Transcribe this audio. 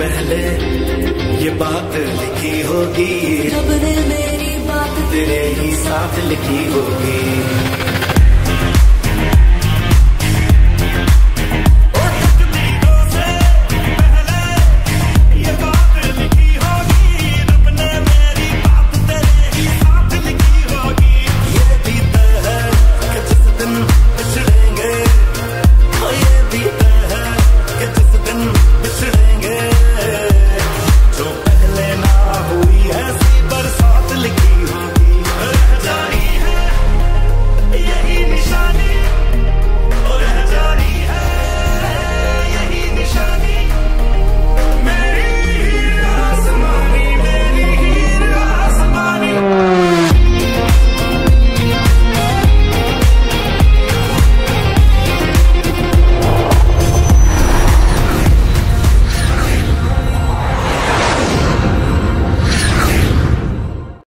पहले ये बात लिखी होगी, खबरें मेरी बात तेरे ही साथ लिखी होगी।